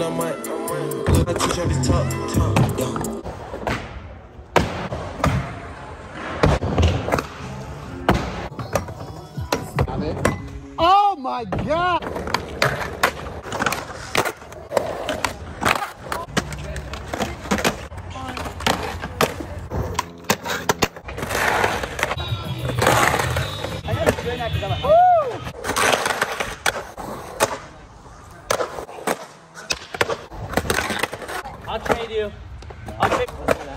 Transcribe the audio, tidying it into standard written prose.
then I might look at you, Travis top, yeah. Oh my God! I'll trade you.